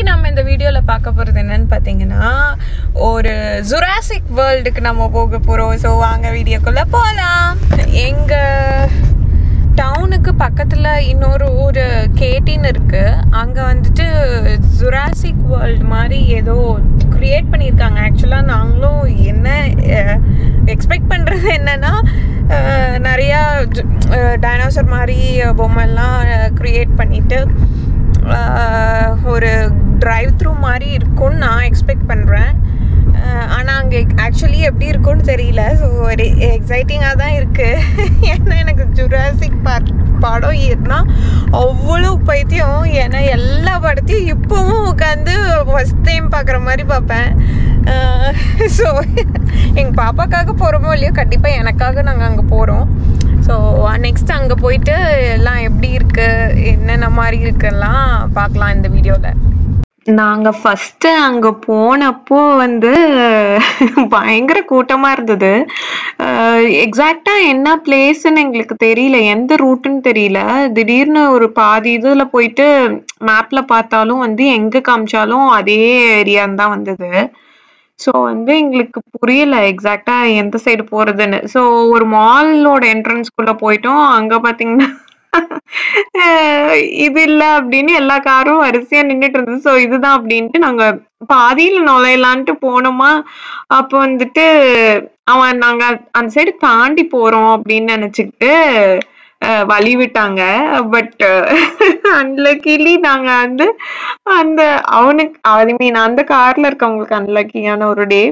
இன்னைக்கு நம்ம இந்த வீடியோல பார்க்க போறது என்னன்னு பாத்தீங்கன்னா ஒரு Jurassic World க்கு நம்ம போக போறோம். சோ வாங்க வீடியோக்குள்ள போலாம். எங்க டவுனுக்கு பக்கத்துல இன்னொரு ஒரு கேட்டின் இருக்கு. அங்க வந்துட்டு Jurassic World மாதிரி ஏதோ கிரியேட் பண்ணிருக்காங்க. ஆக்சுவலா நாங்களும் என்ன எக்ஸ்பெக்ட் பண்றது என்னன்னா நிறைய டைனோசர் மாதிரி பொம்மைலாம் கிரியேட் பண்ணிட்டு ஒரு ட்ரைவ் த்ரூ மாதிரி இருக்கும்னு நான் எக்ஸ்பெக்ட் பண்ணுறேன். ஆனால் அங்கே ஆக்சுவலி எப்படி இருக்கும்னு தெரியல. ஸோ ஒரு எக்ஸைட்டிங்காக தான் இருக்குது. ஏன்னா எனக்கு ஜுராசிக் பார்க் படம் ஏன்னா அவ்வளோ பைத்தியம். ஏன்னா எல்லா படத்தையும் இப்போவும் உட்காந்து ஃபஸ்ட் டைம் பார்க்குற மாதிரி பார்ப்பேன். ஸோ எங்கள் பாப்பாக்காக போகிறோமோ இல்லையோ கண்டிப்பாக எனக்காக நாங்கள் அங்கே போகிறோம். ஸோ நெக்ஸ்ட் அங்கே போயிட்டு எல்லாம் எப்படி இருக்கு என்னென்ன மாதிரி இருக்குலாம் பார்க்கலாம் இந்த வீடியோவில். நாங்கள் ஃபஸ்ட்டு அங்கே போனப்போ வந்து பயங்கர கூட்டமாக இருந்தது. எக்ஸாக்டாக என்ன பிளேஸ்ன்னு எங்களுக்கு தெரியல, எந்த ரூட்டுன்னு தெரியல. திடீர்னு ஒரு பாதி இதில் போயிட்டு மேப்பில் பார்த்தாலும் வந்து எங்கே காமிச்சாலும் அதே ஏரியான்னு தான் வந்தது. ஸோ வந்து எங்களுக்கு புரியல எக்ஸாக்டாக எந்த சைடு போகிறதுன்னு. ஸோ ஒரு மாலோட என்ட்ரன்ஸ்குள்ளே போயிட்டோம். அங்கே பார்த்தீங்கன்னா இது இல்லை அப்படின்னு எல்லா காரும் வரிசையாக நின்றுட்டு இருந்தது. ஸோ இதுதான் அப்படின்ட்டு நாங்கள் பாதியில் நுழையலான்ட்டு போனோமா. அப்போ வந்துட்டு அவன் நாங்கள் அந்த சைடு தாண்டி போகிறோம் அப்படின்னு நினச்சிக்கிட்டு வழி விட்டாங்க. பட் அன்லக்கிலி நாங்கள் வந்து அந்த அவனுக்கு ஐ மீன் அந்த காரில் இருக்கவங்களுக்கு அன்லக்கியான ஒரு டே.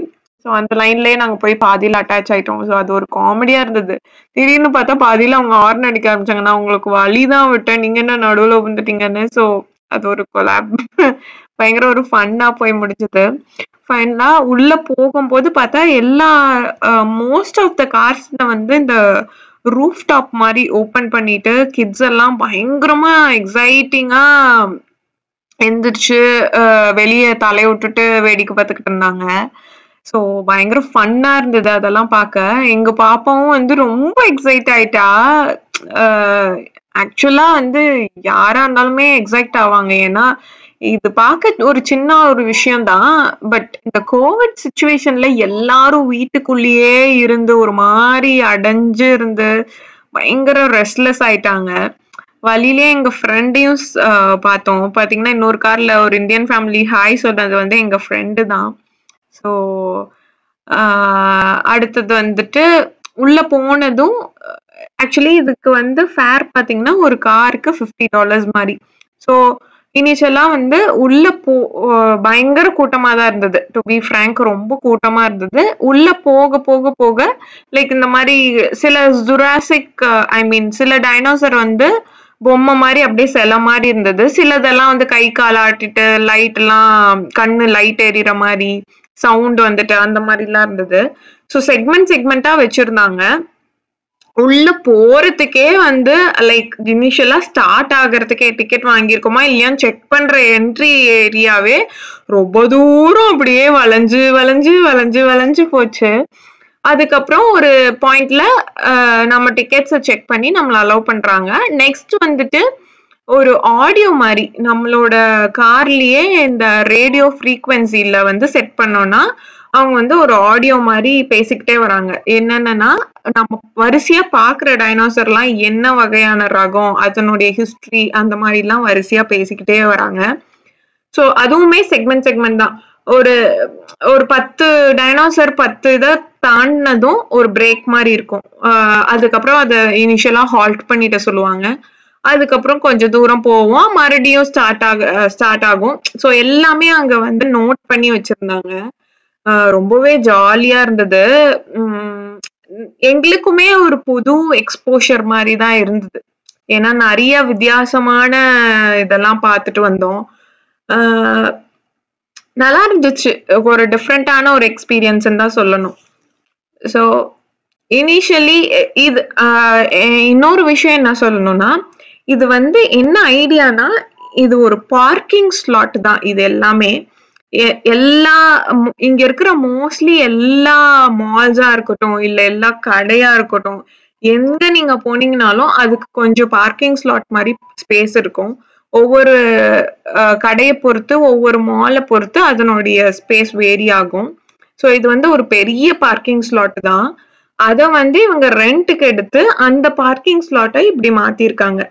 ஸோ அந்த லைன்லேயே நாங்கள் போய் பாதியில் அட்டாச் ஆகிட்டோம். ஸோ அது ஒரு காமெடியாக இருந்தது. திடீர்னு பார்த்தா பாதியில் அவங்க ஹார்ன் அடிக்க ஆரம்பிச்சாங்க. நான் உங்களுக்கு வழி தான் விட்டேன், நீங்கள் என்ன நடுவில் வந்துட்டீங்கன்னு. ஸோ அது ஒரு கொலாப் பயங்கர ஒரு ஃபன்னாக போய் முடிஞ்சது. ஃபைனலாக உள்ளே போகும்போது பார்த்தா எல்லா மோஸ்ட் ஆஃப் த கார்ஸில் வந்து இந்த ரூஃப் டாப் மாதிரி ஓப்பன் பண்ணிட்டு கிட்ஸ் எல்லாம் பயங்கரமா எக்ஸைட்டிங்கா எந்திரிச்சு வெளியே தலைய விட்டுட்டு வேடிக்கை பார்த்துக்கிட்டு இருந்தாங்க. ஸோ பயங்கர ஃபன்னா இருந்தது அதெல்லாம் பார்க்க. எங்க பாப்பாவும் வந்து ரொம்ப எக்ஸைட் ஆயிட்டா. ஆக்சுவலா வந்து யாரா இருந்தாலுமே எக்ஸைட் ஆவாங்க. ஏன்னா இது பார்க்க ஒரு சின்ன ஒரு விஷயம்தான். பட் இந்த கோவிட் சுச்சுவேஷன்ல எல்லாரும் வீட்டுக்குள்ளேயே இருந்து ஒரு மாதிரி அடைஞ்சு இருந்து பயங்கர ரெஸ்ட்லெஸ் ஆயிட்டாங்க. வழியிலே எங்க ஃப்ரெண்டையும் பார்த்தோம். பாத்தீங்கன்னா இன்னொரு கார்ல ஒரு இந்தியன் ஃபேமிலி ஹாய் சொன்னது வந்து எங்க ஃப்ரெண்டு தான். ஸோ அடுத்தது வந்துட்டு உள்ள போனதும் ஆக்சுவலி இதுக்கு வந்து ஃபேர் பாத்தீங்கன்னா ஒரு காருக்கு $50 மாதிரி. ஸோ இனிஷியலாக வந்து உள்ளே பயங்கர கூட்டமாக தான் இருந்தது. டு பி ஃப்ராங்க் ரொம்ப கூட்டமாக இருந்தது. உள்ளே போக போக போக லைக் இந்த மாதிரி சில ஜுராசிக் ஐ மீன் சில டைனோசர் வந்து பொம்மை மாதிரி அப்படியே சில மாதிரி இருந்தது. சிலதெல்லாம் வந்து கை கால் ஆட்டிட்டு லைட்லாம் கண்ணு லைட் எறிகிற மாதிரி சவுண்ட் வந்துட்டு அந்த மாதிரிலாம் இருந்தது. ஸோ செக்மெண்ட் செக்மெண்ட்டாக வச்சுருந்தாங்க. உள்ள போறதுக்கே வந்து லைக் இனிஷியலா ஸ்டார்ட் ஆகிறதுக்கே டிக்கெட் வாங்கியிருக்கோமா இல்லையான்னு செக் பண்ற என்ட்ரி ஏரியாவே ரொம்ப தூரம் அப்படியே வளைஞ்சு வளைஞ்சு வளைஞ்சு வளைஞ்சு போச்சு. அதுக்கப்புறம் ஒரு பாயிண்ட்ல நம்ம டிக்கெட்ஸை செக் பண்ணி நம்மளை அலோவ் பண்றாங்க. நெக்ஸ்ட் வந்துட்டு ஒரு ஆடியோ மாதிரி நம்மளோட கார்லயே இந்த ரேடியோ ஃப்ரீக்வன்சில வந்து செட் பண்ணோம்னா அவங்க வந்து ஒரு ஆடியோ மாதிரி பேசிக்கிட்டே வராங்க. என்னன்னா நம்ம வரிசையா பாக்குற டைனோசர்லாம் என்ன வகையான ரகம் அதனுடைய ஹிஸ்டரி அந்த மாதிரி எல்லாம் வரிசையா பேசிக்கிட்டே வராங்க. ஸோ அதுவுமே செக்மெண்ட் செக்மெண்ட் தான். ஒரு ஒரு 10 டைனோசர் 10 இதை தாண்டினதும் ஒரு பிரேக் மாதிரி இருக்கும். அதுக்கப்புறம் அதை இனிஷியலா ஹால்ட் பண்ணிட்டு சொல்லுவாங்க. அதுக்கப்புறம் கொஞ்சம் தூரம் போவோம், மறுபடியும் ஸ்டார்ட் ஆகும். ஸோ எல்லாமே அங்க வந்து நோட் பண்ணி வச்சிருந்தாங்க. ரொம்பவே ஜாலியா இருந்தது. எங்களுக்குமே ஒரு புது எக்ஸ்போஷர் மாதிரி தான் இருந்தது. ஏன்னா நிறைய வித்தியாசமான இதெல்லாம் பார்த்துட்டு வந்தோம். நல்லா இருந்துச்சு. ஒரு டிஃப்ரெண்டான ஒரு எக்ஸ்பீரியன்ஸ் தான் சொல்லணும். ஸோ இனிஷியலி இது இன்னொரு விஷயம் என்ன சொல்லணும்னா இது வந்து என்ன ஐடியானா இது ஒரு பார்க்கிங் ஸ்லாட் தான். இது எல்லாமே எல்லா இங்க இருக்கிற மோஸ்ட்லி எல்லா மால்ஸா இருக்கட்டும் இல்ல எல்லா கடையா இருக்கட்டும் எங்க நீங்க போனீங்கனாலும் அதுக்கு கொஞ்சம் பார்க்கிங் ஸ்லாட் மாதிரி ஸ்பேஸ் இருக்கும். ஒவ்வொரு கடையை பொறுத்து ஒவ்வொரு மாலை பொறுத்து அதனுடைய ஸ்பேஸ் வேரி ஆகும். ஸோ இது வந்து ஒரு பெரிய பார்க்கிங் ஸ்லாட் தான். அதை வந்து இவங்க ரெண்ட்டுக்கு எடுத்து அந்த பார்க்கிங் ஸ்லாட்டை இப்படி மாத்திருக்காங்க.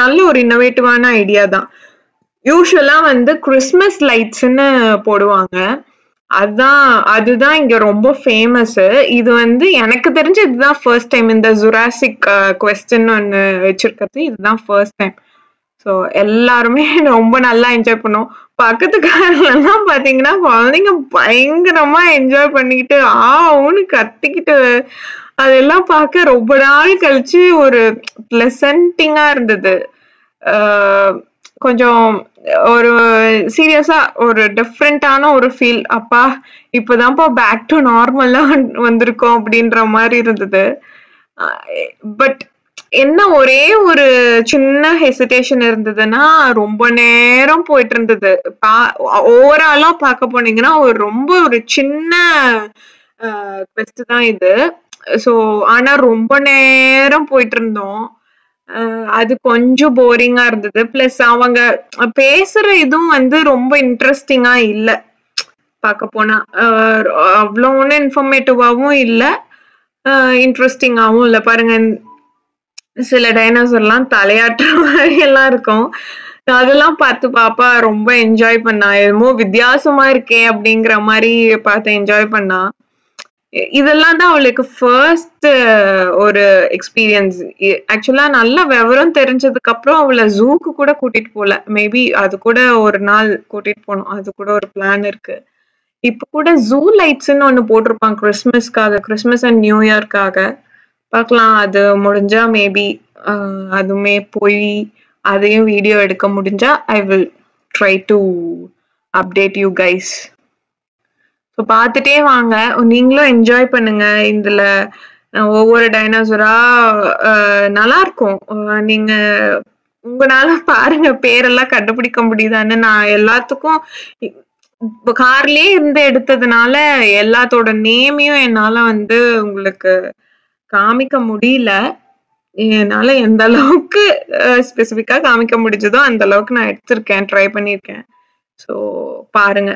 நல்ல ஒரு இன்னோவேட்டிவான ஐடியா தான். யூஸ்வலா வந்து கிறிஸ்மஸ் லைட்ஸ்ன்னு போடுவாங்க, அதுதான் இங்க ரொம்ப ஃபேமஸ். இது வந்து எனக்கு தெரிஞ்சு இதுதான் ஃபர்ஸ்ட் டைம் இந்த ஜுராசிக் குவெஸ்ட்னு ஒன்று வச்சிருக்கிறது, இதுதான் ஃபர்ஸ்ட் டைம். ஸோ எல்லாருமே ரொம்ப நல்லா என்ஜாய் பண்ணுவோம். பக்கத்துக்காரெல்லாம் பார்த்தீங்கன்னா குழந்தைங்க பயங்கரமா என்ஜாய் பண்ணிக்கிட்டு ஆன்னு கத்திக்கிட்டு அதெல்லாம் பார்க்க ரொம்ப நாள் கழிச்சு ஒரு பிளசன்டிங்கா இருந்தது. கொஞ்சம் ஒரு சீரியஸா ஒரு டிஃப்ரெண்டான ஒரு ஃபீல். அப்பா இப்போதான்ப்பா பேக் டு நார்மலா வந்திருக்கோம் அப்படின்ற மாதிரி இருந்தது. பட் என்ன ஒரே ஒரு சின்ன ஹெசிடேஷன் இருந்ததுன்னா ரொம்ப நேரம் போயிட்டு இருந்தது. ஓவராலா பார்க்க போனீங்கன்னா ஒரு ரொம்ப ஒரு சின்ன குவெஸ்ட் தான் இது. ஸோ ஆனா ரொம்ப நேரம் போயிட்டு இருந்தோம், அது கொஞ்சம் போரிங்கா இருந்தது. பிளஸ் அவங்க பேசுற இதுவும் வந்து ரொம்ப இன்ட்ரெஸ்டிங்கா இல்லை, பார்க்க போனா அவ்வளோ ஒன்றும் இன்ஃபர்மேட்டிவாகவும் இல்லை, இன்ட்ரெஸ்டிங்காகவும் இல்லை. பாருங்க சில டைனோசர்லாம் தலையாட்டுற மாதிரி எல்லாம் இருக்கும். அதெல்லாம் பார்த்து பாப்பா ரொம்ப என்ஜாய் பண்ணா. எதுமோ வித்தியாசமா இருக்கே அப்படிங்கிற மாதிரி பார்த்து என்ஜாய் பண்ணா. இதெல்லாம் தான் அவளுக்கு ஃபர்ஸ்ட் ஒரு எக்ஸ்பீரியன்ஸ். ஆக்சுவலா நல்ல விவரம் தெரிஞ்சதுக்கு அப்புறம் அவளை ஜூக்கு கூட கூட்டிட்டு போல. மேபி அது கூட ஒரு நாள் கூட்டிட்டு போனோம், அது கூட ஒரு பிளான் இருக்கு. இப்ப கூட ஜூ லைட்ஸ்ன்னு ஒண்ணு போட்டிருப்பாங்க கிறிஸ்மஸ்க்காக, கிறிஸ்மஸ் அண்ட் நியூ இயர்க்காக. பார்க்கலாம், அது முடிஞ்சா மேபி அதுமே போய் அதையும் வீடியோ எடுக்க முடிஞ்சா I will try to update you guys. So பார்த்துட்டே வாங்க, நீங்களும் என்ஜாய் பண்ணுங்க. இதில் ஒவ்வொரு டைனோசரா நல்லா இருக்கும். நீங்க உங்களால பாருங்க, பேரெல்லாம் கண்டுபிடிக்க முடியுதான்னு. நான் எல்லாத்துக்கும் கார்லயே இருந்து எடுத்ததுனால எல்லாத்தோட நேமையும் என்னால வந்து உங்களுக்கு காமிக்க முடியல. என்னால எந்த அளவுக்கு ஸ்பெசிஃபிக்கா காமிக்க முடிஞ்சதோ அந்த அளவுக்கு நான் எடுத்திருக்கேன், ட்ரை பண்ணியிருக்கேன். ஸோ பாருங்க.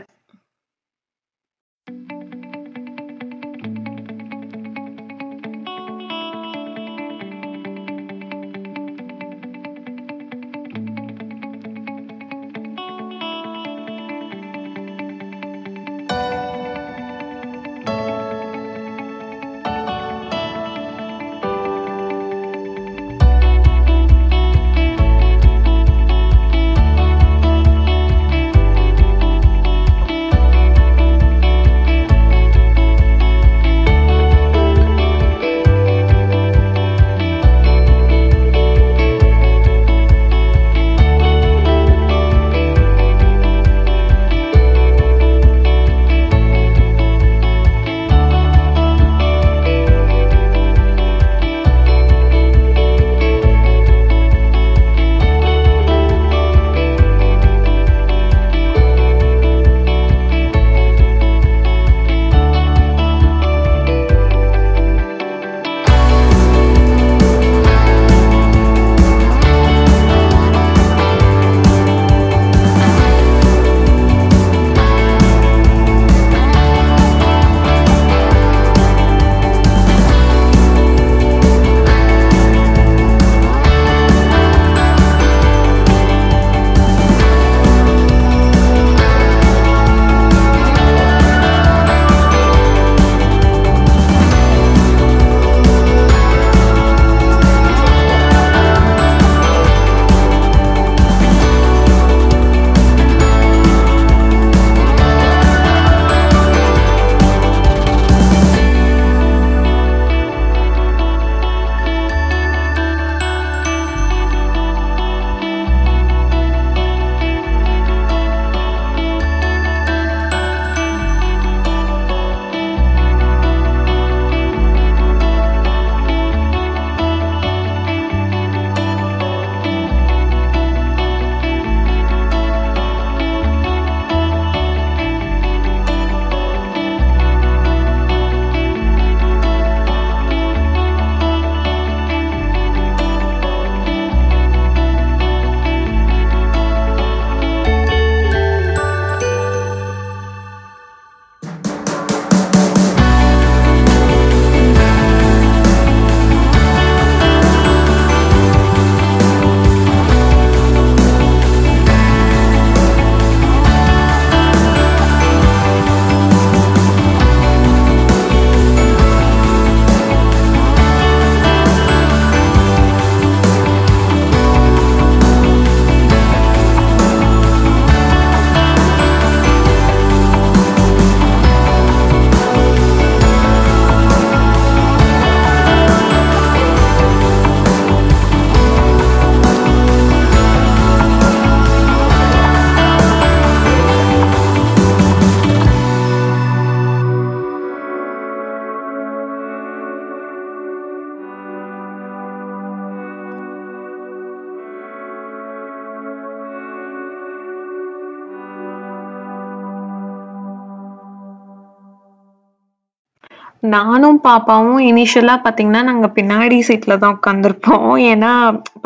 நானும் பாப்பாவும் இனிஷியலா பாத்தீங்கன்னா நாங்க பின்னாடி சீட்ல தான் உட்காந்துருப்போம். ஏன்னா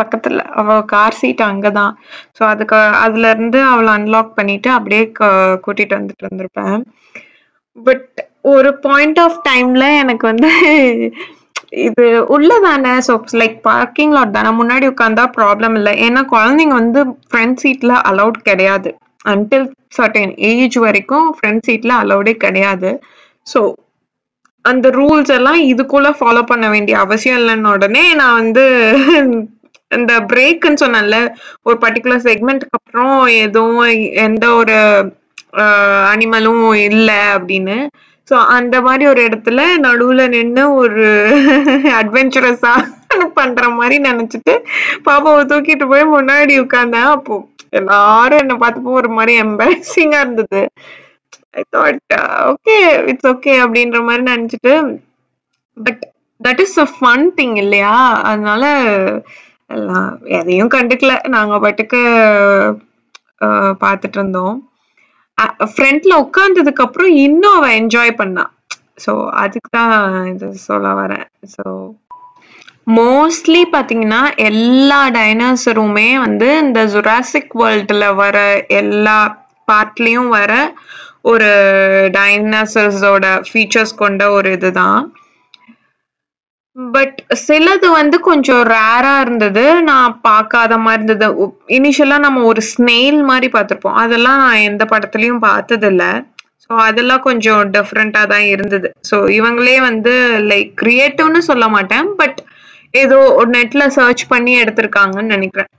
பக்கத்துல அவ கார் சீட் அங்கதான். ஸோ அதுல இருந்து அவளை அன்லாக் பண்ணிட்டு அப்படியே கூட்டிட்டு வந்துட்டு இருந்திருப்பேன். பட் ஒரு பாயிண்ட் ஆஃப் டைம்ல எனக்கு வந்து இது உள்ளதானே, ஸோ லைக் பார்க்கிங் லாட் தானே, முன்னாடி உட்காந்தா ப்ராப்ளம் இல்லை. ஏன்னா குழந்தைங்க வந்து ஃப்ரண்ட் சீட்ல அலௌட் கிடையாது, அன்டில் சர்டன் ஏஜ் வரைக்கும் ஃப்ரண்ட் சீட்ல அலௌடே கிடையாது. ஸோ அந்த ரூல்ஸ் எல்லாம் இதுக்குள்ள ஃபாலோ பண்ண வேண்டிய அவசியம் இல்லைன்னு உடனே நான் வந்து இந்த பிரேக்குன்னு சொன்னேன்ல, ஒரு பர்டிகுலர் செக்மெண்ட்டுக்கு அப்புறம் எதுவும் எந்த ஒரு அனிமலும் இல்லை அப்படின்னு. ஸோ அந்த மாதிரி ஒரு இடத்துல நடுவில் நின்று ஒரு அட்வென்ச்சரஸாக பண்ணுற மாதிரி நினச்சிட்டு பாப்பாவை தூக்கிட்டு போய் முன்னாடி உட்காந்தேன். அப்போ எல்லாரும் என்னை பார்த்தப்போ ஒரு மாதிரி எம்பாரசிங்காக இருந்தது. I thought okay, it's okay அப்படின்ற மாதிரி நினச்சிட்டு. But that is a fun thing இல்லையா? அதனால எல்லாம் எதையும் கண்டுக்கல, நாங்கள் பாட்டுக்கு பார்த்துட்டு இருந்தோம். ஃப்ரெண்ட்ல உட்கார்ந்ததுக்கு அப்புறம் இன்னும் அவ என்ஜாய் பண்ணா. ஸோ அதுக்கு தான் இது சொல்ல வரேன். ஸோ மோஸ்ட்லி பார்த்தீங்கன்னா எல்லா டைனோசருமே வந்து இந்த ஜுராசிக் வேர்ல்டில் வர எல்லா பார்ட்லேயும் வர ஒரு டைனோசர்ஸோட ஃபீச்சர்ஸ் கொண்ட ஒரு இதுதான். பட் சிலது வந்து கொஞ்சம் ரேரா இருந்தது, நான் பார்க்காத மாதிரி இருந்தது. இனிஷியலா நம்ம ஒரு ஸ்னெயில் மாதிரி பார்த்துருப்போம், அதெல்லாம் நான் எந்த படத்துலயும் பார்த்தது இல்லை. ஸோ அதெல்லாம் கொஞ்சம் டிஃப்ரெண்டா தான் இருந்தது. ஸோ இவங்களே வந்து லைக் கிரியேட்டிவ்னு சொல்ல மாட்டேன், பட் ஏதோ நெட்ல சர்ச் பண்ணி எடுத்திருக்காங்கன்னு நினைக்கிறேன்.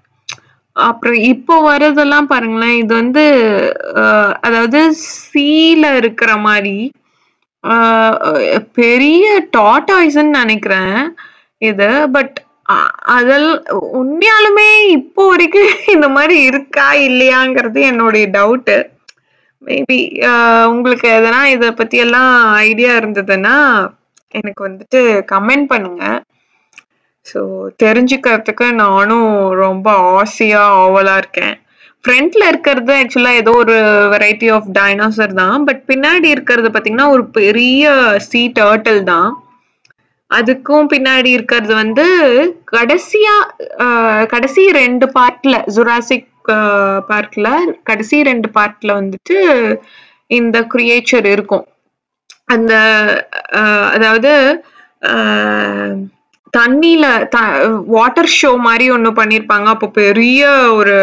அப்புறம் இப்போ வர்றதெல்லாம் பாருங்களேன், இது வந்து அதாவது சீல இருக்கிற மாதிரி பெரிய டாட்டாய்ஸ்ன்னு நினைக்கிறேன் இது. பட் அதெல்லாம் உண்மையாலுமே இப்போ வரைக்கும் இந்த மாதிரி இருக்கா இல்லையாங்கிறது என்னுடைய டவுட்டு. மேபி உங்களுக்கு எதனா இதை பத்தி எல்லாம் ஐடியா இருந்ததுன்னா எனக்கு வந்துட்டு கமெண்ட் பண்ணுங்க. ஸோ தெரிஞ்சுக்கிறதுக்கு நானும் ரொம்ப ஆசையா ஆவலா இருக்கேன். ஃப்ரண்ட்ல இருக்கிறது ஆக்சுவலா ஏதோ ஒரு வெரைட்டி ஆஃப் டைனோசர் தான். பட் பின்னாடி இருக்கிறது பாத்தீங்கன்னா ஒரு பெரிய சீ டர்ட்டில் தான். அதுக்கும் பின்னாடி இருக்கிறது வந்து கடைசி 2 பார்ட்ல ஜுராசிக் பார்க்ல கடைசி 2 பார்ட்ல வந்துட்டு இந்த கிரியேச்சர் இருக்கும். அந்த அதாவது தண்ணியில வாட்டர் ஷோ மாதிரி ஒண்ணு பண்ணிருப்பாங்க. அப்போ பெரிய ஒரு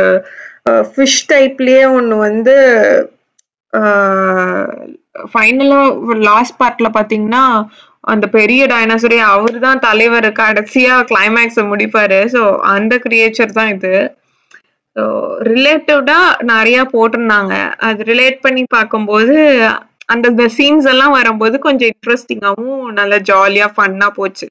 ஃபிஷ் டைப்லயே ஒன்று வந்து ஃபைனலாக லாஸ்ட் பார்ட்ல பார்த்தீங்கன்னா அந்த பெரிய டைனோசரே அவரு தான் தலைவர், கடைசியாக கிளைமேக்ஸை முடிப்பாரு. ஸோ அந்த கிரியேச்சர் தான் இது. ஸோ ரிலேட்டிவ்டா நிறையா போட்டிருந்தாங்க. அது ரிலேட் பண்ணி பார்க்கும்போது அந்த சீன்ஸ் எல்லாம் வரும்போது கொஞ்சம் இன்ட்ரெஸ்டிங்காகவும் நல்லா ஜாலியாக ஃபன்னாக போச்சு.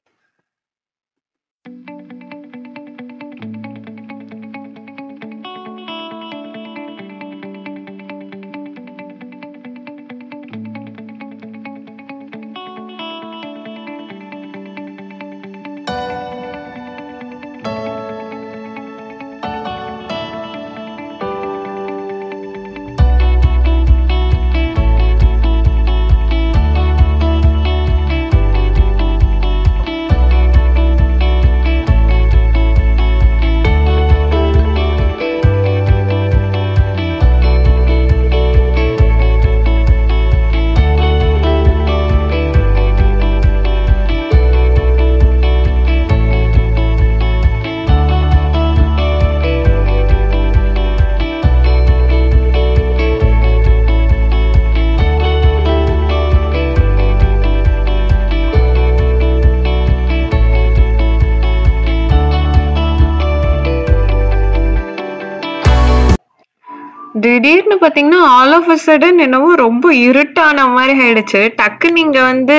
திடீர்னு பார்த்தீங்கன்னா ஆல் ஆஃப் அ சடன் என்னவோ ரொம்ப இருட்டான மாதிரி ஆயிடுச்சு. டக்குன்னு இங்கே வந்து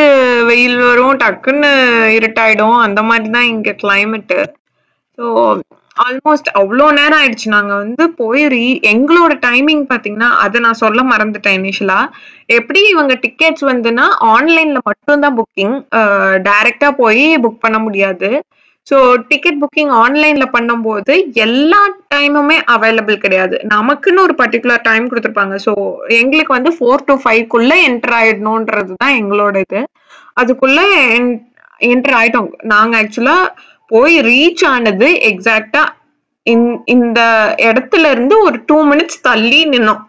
வெயில் வரும், டக்குன்னு இருட்டாயிடும். அந்த மாதிரி தான் இங்கே கிளைமேட்டு. ஸோ ஆல்மோஸ்ட் அவ்வளோ நேரம் ஆயிடுச்சு நாங்கள் வந்து போய் எங்களோட டைமிங் பார்த்தீங்கன்னா அதை நான் சொல்ல மறந்துட்டேன். இனிஷியலாக எப்படி இவங்க டிக்கெட்ஸ் வந்துன்னா ஆன்லைனில் மட்டும்தான் புக்கிங், டைரெக்டாக போய் புக் பண்ண முடியாது. ஸோ டிக்கெட் புக்கிங் ஆன்லைனில் பண்ணும்போது எல்லா டைமுமே அவைலபிள் கிடையாது. நமக்குன்னு ஒரு பர்டிகுலர் டைம் கொடுத்துருப்பாங்க. ஸோ எங்களுக்கு வந்து 4 to 5க்குள்ளே என்டர் ஆயிடணுன்றது தான் எங்களோட இது. அதுக்குள்ள என்டர் ஆயிட்டோம் நாங்க. ஆக்சுவலா போய் ரீச் ஆனது எக்ஸாக்டா இந்த இடத்துல இருந்து ஒரு 2 minutes தள்ளி நின்னோம்.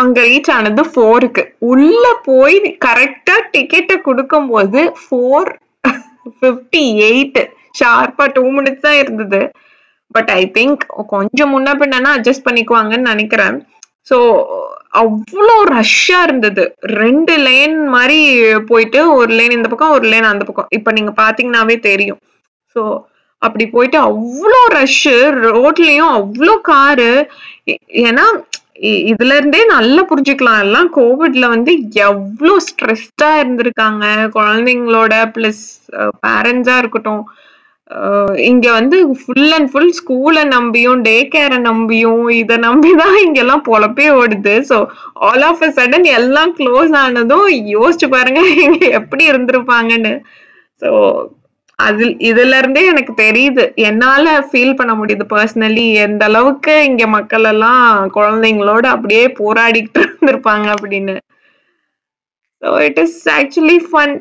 அங்க ரீச் ஆனது 4க்கு. உள்ள போய் கரெக்டா டிக்கெட்டை கொடுக்கும் போது 4:58 ஷார்ப்பா 2 minutes தான் இருந்தது. பட் ஐ திங்க் கொஞ்சம் முன்ன பின்னா அட்ஜஸ்ட் பண்ணிக்குவாங்கன்னு நினைக்கிறேன். ஸோ அவ்வளோ ரஷ்ஷா இருந்தது. 2 lane மாதிரி போயிட்டு ஒரு லேன் இந்த பக்கம் ஒரு லேன் அந்த பக்கம். இப்ப நீங்க பாத்தீங்கன்னாவே தெரியும். ஸோ அப்படி போயிட்டு அவ்வளோ ரஷ்ஷு, ரோட்லயும் அவ்வளோ காரு. ஏன்னா இதுல இருந்தே நல்லா புரிஞ்சுக்கலாம் எல்லாம் கோவிட்ல எவ்வளோ ஸ்ட்ரெஸ்டா இருந்திருக்காங்க குழந்தைங்களோட, பிளஸ் பேரண்ட்ஸா இருக்கட்டும். இங்க ஃபுல் அண்ட் ஃபுல் ஸ்கூலை நம்பியும் டே கேரை நம்பியும் இதை நம்பிதான் இங்கெல்லாம் பொழப்பே ஓடுது. So all of a sudden எல்லாம் க்ளோஸ் ஆனதும் யோசிச்சு பாருங்க இங்க எப்படி இருந்திருப்பாங்கன்னு. ஸோ இதுல இருந்தே எனக்கு தெரியுது, என்னால ஃபீல் பண்ண முடியுது பர்சனலி எந்த அளவுக்கு இங்க மக்கள் எல்லாம் குழந்தைங்களோட அப்படியே போராடிக்கிட்டு இருந்திருப்பாங்க அப்படின்னு. So it is actually fun.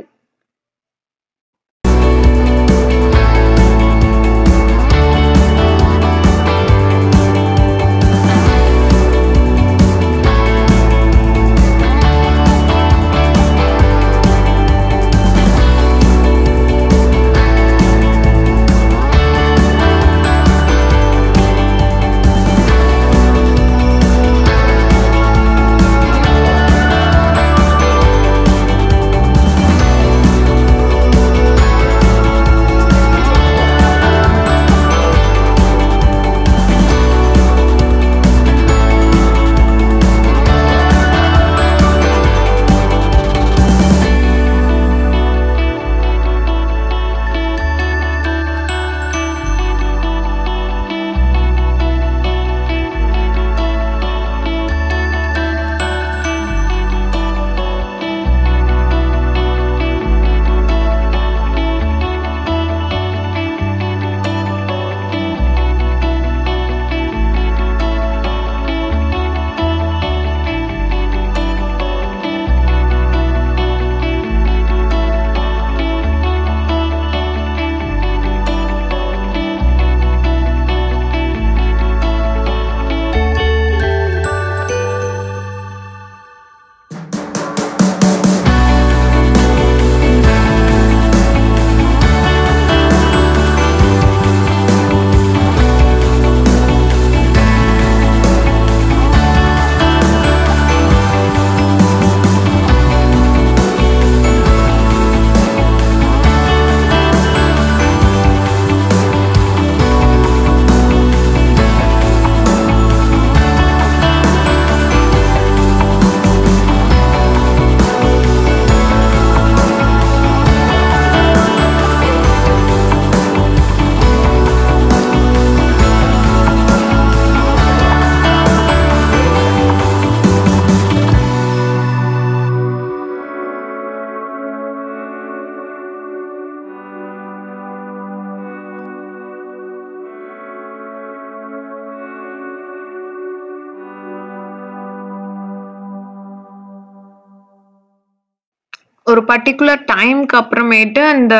ஒரு பர்டிகுலர் டைம்க்கு அப்புறமேட்டு அந்த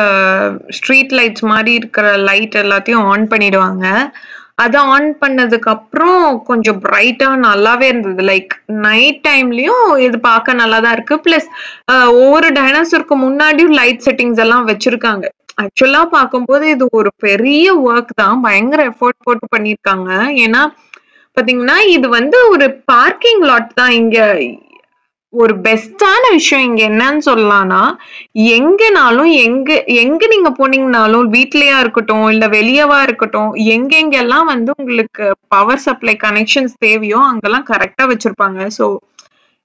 ஸ்ட்ரீட் லைட்ஸ் மாதிரி இருக்கிற லைட் எல்லாத்தையும் ஆன் பண்ணிடுவாங்க. அதை ஆன் பண்ணதுக்கு அப்புறம் கொஞ்சம் பிரைட்டா நல்லாவே இருந்தது. லைக் நைட் டைம்லயும் இது பார்க்க நல்லா தான் இருக்கு. பிளஸ் ஒவ்வொரு டைனோசருக்கு முன்னாடியும் லைட் செட்டிங்ஸ் எல்லாம் வச்சிருக்காங்க. ஆக்சுவலா பார்க்கும்போது இது ஒரு பெரிய ஒர்க் தான், பயங்கர எஃபோர்ட் போட்டு பண்ணியிருக்காங்க. ஏன்னா பாத்தீங்கன்னா இது ஒரு பார்க்கிங் லாட் தான். இங்க ஒரு பெஸ்டான விஷயம் இங்க என்னன்னு சொல்லலாம்னா, எங்கனாலும் எங்க நீங்க போனீங்கனாலும் வீட்லயா இருக்கட்டும் இல்ல வெளியவா இருக்கட்டும், எங்கெங்கெல்லாம் உங்களுக்கு பவர் சப்ளை கனெக்ஷன்ஸ் தேவையோ அங்கெல்லாம் கரெக்டா வச்சிருப்பாங்க. ஸோ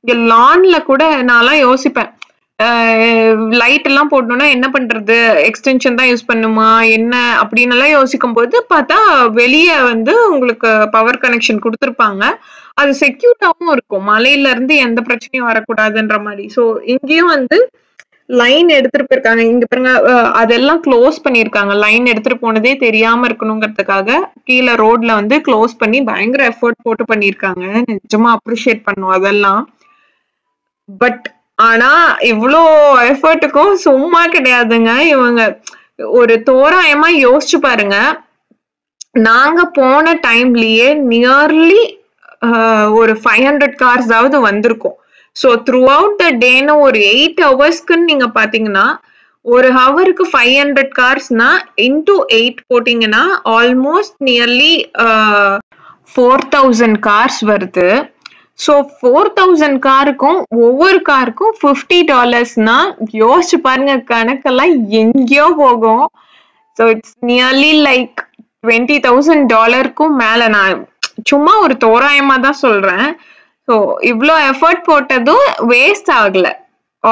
இங்க லான்ல கூட நான்லாம் யோசிப்பேன், லைட் எல்லாம் போடணும்னா என்ன பண்றது, எக்ஸ்டென்ஷன் தான் யூஸ் பண்ணுமா என்ன அப்படின்னு எல்லாம் யோசிக்கும் போது பார்த்தா வெளியே உங்களுக்கு பவர் கனெக்ஷன் கொடுத்துருப்பாங்க. அது செக்யூர்டாவும் இருக்கும், மலையில இருந்து எந்த பிரச்சனையும் வரக்கூடாதுன்ற மாதிரி. ஸோ இங்கேயும் லைன் எடுத்துட்டு போயிருக்காங்க. இங்க பாருங்க அதெல்லாம் க்ளோஸ் பண்ணியிருக்காங்க. லைன் எடுத்துட்டு போனதே தெரியாம இருக்கணுங்கிறதுக்காக கீழே ரோட்ல க்ளோஸ் பண்ணி பயங்கர எஃபோர்ட் போட்டு பண்ணியிருக்காங்க. நிஜமா அப்ரிஷியேட் பண்ணுவோம் அதெல்லாம். பட் ஆனா இவ்ளோ எஃபர்ட்டுக்கும் சும்மா கிடையாதுங்க. இவங்க ஒரு தோராயமா யோசிச்சு பாருங்க, நாங்க போன டைம்லயே நியர்லி ஒரு 500 கார்ஸாவது வந்திருக்கும். ஸோ த்ரூ அவுட் த டேன்னு ஒரு 8 ஹவர்ஸ்க்குன்னு நீங்க பாத்தீங்கன்னா ஒரு ஹவருக்கு 500 கார்ஸ்னா இன்டூ 8 போட்டீங்கன்னா ஆல்மோஸ்ட் நியர்லி 4000 கார்ஸ் வருது. ஸோ 4000 காருக்கும் ஒவ்வொரு காருக்கும் $50னா யோசிச்சு பாருங்க, கணக்கெல்லாம் எங்கேயோ போகும். ஸோ இட்ஸ் நியர்லி லைக் $20,000க்கும் மேல. நான் சும்மா ஒரு தோராயமா தான் சொல்றேன். ஸோ இவ்வளோ எஃபர்ட் போட்டதும் வேஸ்ட் ஆகல.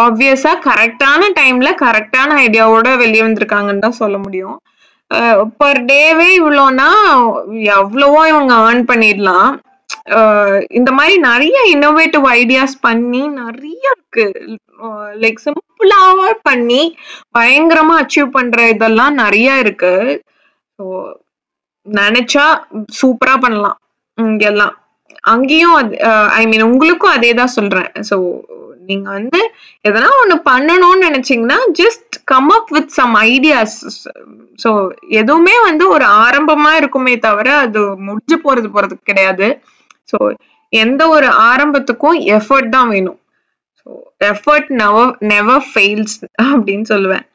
ஆப்வியஸா கரெக்டான டைம்ல கரெக்டான ஐடியாவோட வெளியே வந்திருக்காங்கன்னு தான் சொல்ல முடியும். பர் டேவே இவ்வளோனா எவ்வளவோ இவங்க ஏர்ன் பண்ணிடலாம். இந்த மாதிரி நிறைய இன்னோவேட்டிவ் ஐடியாஸ் பண்ணி நிறைய இருக்கு. லைக் சிம்பிளாவா பண்ணி பயங்கரமா அச்சீவ் பண்ற இதெல்லாம் நிறைய இருக்கு. ஸோ நினைச்சா சூப்பரா பண்ணலாம். இங்கெல்லாம் அங்கேயும் ஐ மீன் உங்களுக்கும் அதே தான் சொல்றேன். ஸோ நீங்க எதனா ஒண்ணு பண்ணணும்னு நினைச்சீங்கன்னா just come up with some ideas. So எதுவுமே ஒரு ஆரம்பமா இருக்குமே தவிர அது முடிஞ்சு போறது கிடையாது. ஸோ எந்த ஒரு ஆரம்பத்துக்கும் எஃபர்ட் தான் வேணும். ஸோ எஃபர்ட் நெவர் ஃபெயில்ஸ் அப்படின்னு சொல்லுவேன்.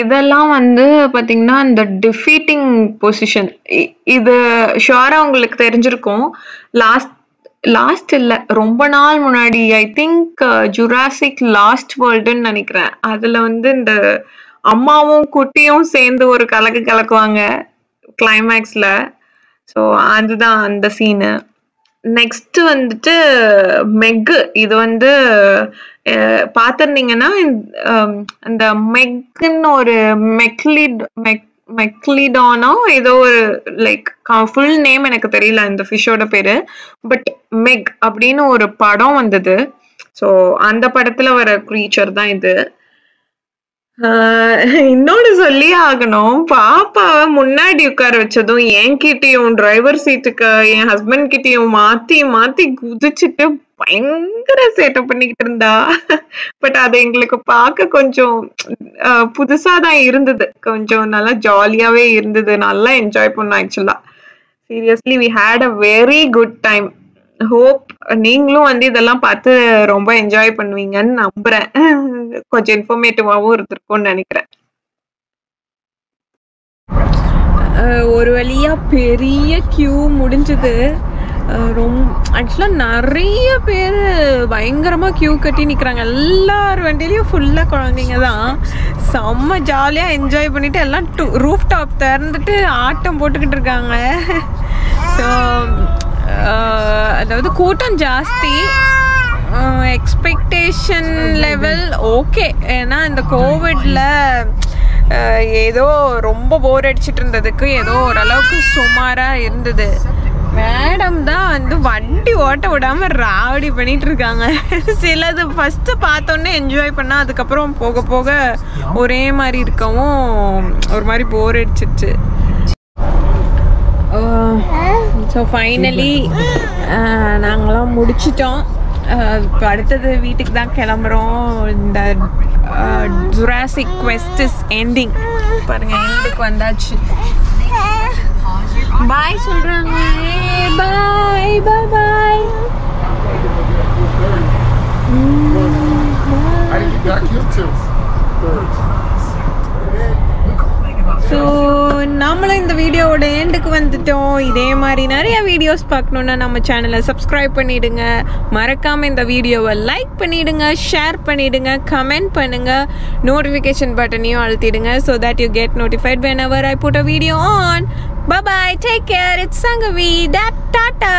இதெல்லாம் வந்து பாத்தீங்கன்னா அந்த டிஃபீட்டிங் பொசிஷன் இது ஷுவரா உங்களுக்கு தெரிஞ்சிருக்கும். லாஸ்ட் இல்ல ரொம்ப நாள் முன்னாடி ஐ திங்க் ஜுராசிக் லாஸ்ட் வேர்ல்டுன்னு நினைக்கிறேன். அதுல வந்து இந்த அம்மாவும் குட்டியும் சேர்ந்து ஒரு கலக்குவாங்க கிளைமேக்ஸ்ல. ஸோ அதுதான் அந்த சீனு. நெக்ஸ்ட் வந்துட்டு மெக், இது வந்து பாத்திருந்தீங்கன்னா அந்த மெக்ன்னு ஒரு மெக்லிடானோ ஏதோ ஒரு லைக் ஃபுல் நேம் எனக்கு தெரியல இந்த ஃபிஷ்ஷோட பேரு, பட் மெக் அப்படின்னு ஒரு படம் வந்தது. ஸோ அந்த படத்துல வர க்ரீச்சர் தான் இது. இன்னொன்னு சொல்லி ஆகணும், பாப்பாவை முன்னாடி உட்கார வச்சதும் என்கிட்டயும் டிரைவர் சீட்டுக்கு என் ஹஸ்பண்ட் கிட்டயும் மாத்தி குதிச்சுட்டு பயங்கர சேட்டை பண்ணிக்கிட்டு இருந்தா. பட் அது எங்களுக்கு பார்க்க கொஞ்சம் புதுசா தான் இருந்தது, கொஞ்சம் நல்லா ஜாலியாவே இருந்தது, நல்லா என்ஜாய் பண்ணோம். ஆக்சுவலா seriously we had a very good time. Hope நீங்களும் வந்து இதெல்லாம் பார்த்து ரொம்ப என்ஜாய் பண்ணுவீங்கன்னு நம்புறேன். கொஞ்சம் இன்ஃபர்மேட்டிவாகவும் இருந்திருக்கும்னு நினைக்கிறேன். ஒரு வழியா பெரிய கியூ முடிஞ்சது. ரொம்ப ஆக்சுவலா நிறைய பேர் பயங்கரமா கியூ கட்டி நிக்கிறாங்க. எல்லார் வண்டியிலயும் ஃபுல்லா குழந்தைங்க தான். செம்ம ஜாலியா என்ஜாய் பண்ணிட்டு எல்லாம் ரூஃப் டாப் திறந்துட்டு ஆட்டம் போட்டுக்கிட்டு இருக்காங்க. ஸோ அதாவது கூட்டம் ஜாஸ்தி, எக்ஸ்பெக்டேஷன் லெவல் ஓகே. ஏன்னா இந்த கோவிடில் ஏதோ ரொம்ப போர் அடிச்சுட்டு இருந்ததுக்கு ஏதோ ஓரளவுக்கு சுமாராக இருந்தது. மேடம் தான் வந்து வண்டி ஓட்ட விடாமல் ராவடி பண்ணிட்டு இருக்காங்க. சிலது ஃபஸ்ட்டு பார்த்தோன்னே என்ஜாய் பண்ணால் அதுக்கப்புறம் போக போக ஒரே மாதிரி இருக்கவும் ஒரு மாதிரி போர் அடிச்சிடுச்சு. ஸோ ஃபைனலி நாங்களாம் முடிச்சிட்டோம். இப்போ அடுத்தது வீட்டுக்கு தான் கிளம்புறோம். இந்த ஜுராசிக் குவெஸ்ட் இஸ் எண்டிங். பாருங்க வீட்டுக்கு வந்தாச்சு. பாய் சொல்றாங்க. பாய் பாய் பாய். ஸோ நம்மளும் இந்த வீடியோவோட எண்டுக்கு வந்துட்டோம். இதே மாதிரி நிறைய வீடியோஸ் பார்க்கணுன்னா நம்ம சேனலை சப்ஸ்கிரைப் பண்ணிவிடுங்க. மறக்காமல் இந்த வீடியோவை லைக் பண்ணிவிடுங்க, ஷேர் பண்ணிவிடுங்க, கமெண்ட் பண்ணுங்கள், நோட்டிஃபிகேஷன் பட்டனையும் அழுத்திடுங்க. So that you get notified whenever I put a video on. Bye bye, take care, it's Sangavi, tata.